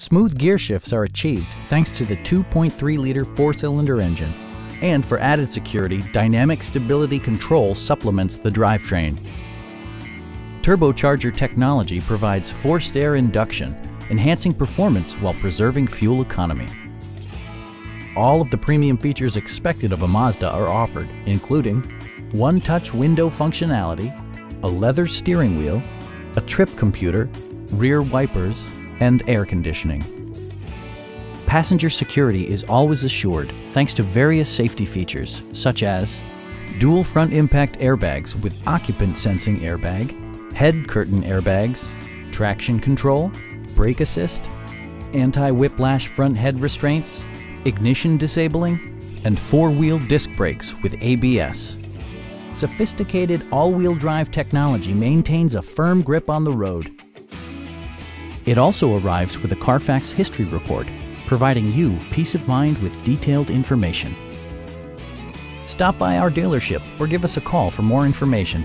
Smooth gear shifts are achieved thanks to the 2.3-liter four-cylinder engine. And for added security, dynamic stability control supplements the drivetrain. Turbocharger technology provides forced air induction, enhancing performance while preserving fuel economy. All of the premium features expected of a Mazda are offered, including one-touch window functionality, a leather steering wheel, a trip computer, rear wipers, and air conditioning. Passenger security is always assured thanks to various safety features such as dual front impact airbags with occupant sensing airbag, head curtain airbags, traction control, brake assist, anti-whiplash front head restraints, ignition disabling, and four-wheel disc brakes with ABS. Sophisticated all-wheel drive technology maintains a firm grip on the road. It also arrives with a Carfax history report, providing you peace of mind with detailed information. Stop by our dealership or give us a call for more information.